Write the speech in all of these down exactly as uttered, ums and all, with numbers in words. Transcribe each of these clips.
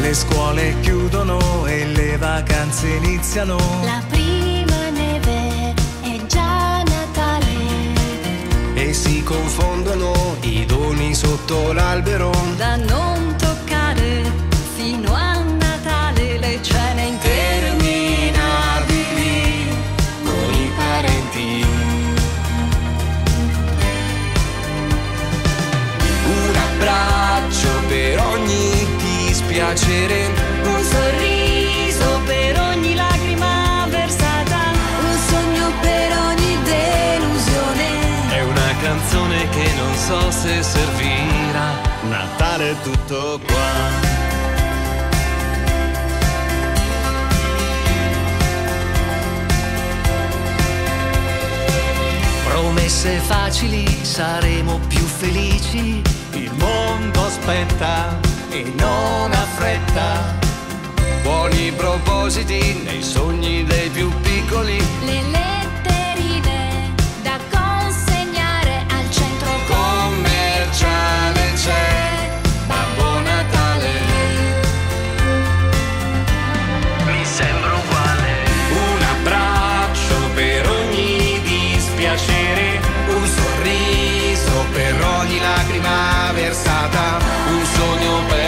Le scuole chiudono e le vacanze iniziano. La prima neve è già Natale. E si confondono i doni sotto l'albero. Da non toccare fino a Natale le cene interminabili con i parenti. Un abbraccio per ogni piacere, un sorriso per ogni lacrima versata, un sogno per ogni delusione. È una canzone che non so se servirà. Natale è tutto qua. Promesse facili, saremo più felici. Il mondo aspetta e non ha fretta, buoni propositi nei sogni dei più piccoli, le letterine da consegnare al centro commerciale, c'è Babbo Natale, mi sembra uguale, un abbraccio per ogni dispiacere, un sorriso per ogni lacrima versata, un sogno per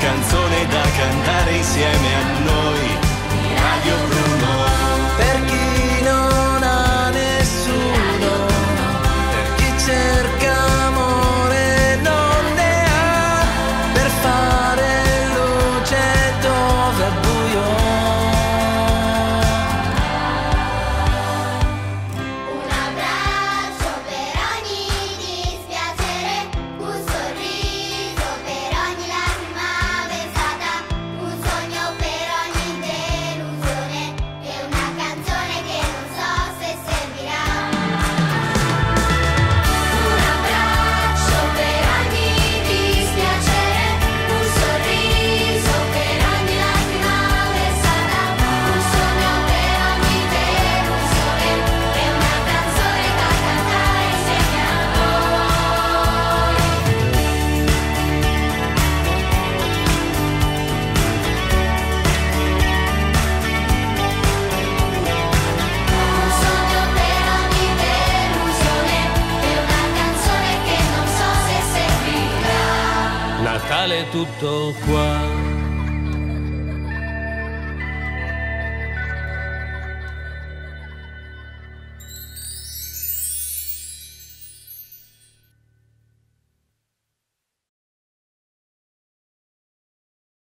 canzone da cantare insieme a noi, Radio Bruno. Per chi non ha nessuno, per chi cerca amore e non ne ha, per fare luce dove è buio. Un abbraccio per ogni dispiacere, un sorriso per ogni lacrima. Natale tutto qua.